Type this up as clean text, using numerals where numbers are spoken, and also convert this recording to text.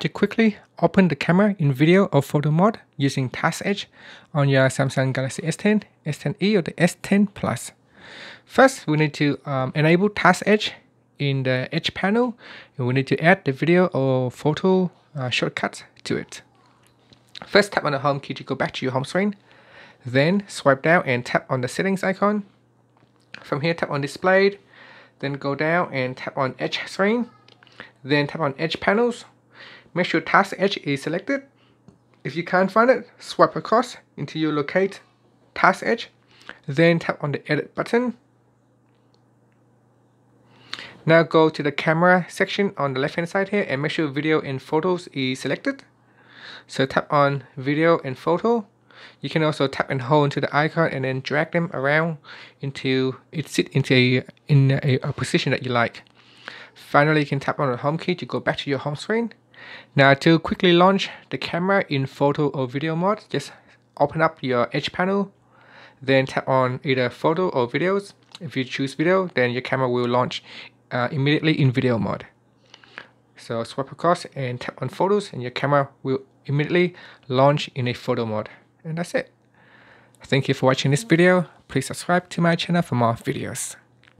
To quickly open the camera in video or photo mode using Task Edge on your Samsung Galaxy S10, S10e or the S10+. First, we need to enable Task Edge in the Edge panel, and we need to add the video or photo shortcut to it. First, tap on the home key to go back to your home screen. Then swipe down and tap on the settings icon. From here, tap on displayed. Then go down and tap on Edge screen. Then tap on Edge panels. Make sure Task Edge is selected. If you can't find it, swipe across until you locate Task Edge. Then tap on the Edit button. Now go to the camera section on the left hand side here and make sure video and photos is selected. So tap on video and photo. You can also tap and hold into the icon and then drag them around until it sits in a position that you like. Finally, you can tap on the home key to go back to your home screen. Now, to quickly launch the camera in photo or video mode, just open up your Edge panel, then tap on either photo or videos. If you choose video, then your camera will launch immediately in video mode. So swipe across and tap on photos and your camera will immediately launch in a photo mode. And that's it. Thank you for watching this video. Please subscribe to my channel for more videos.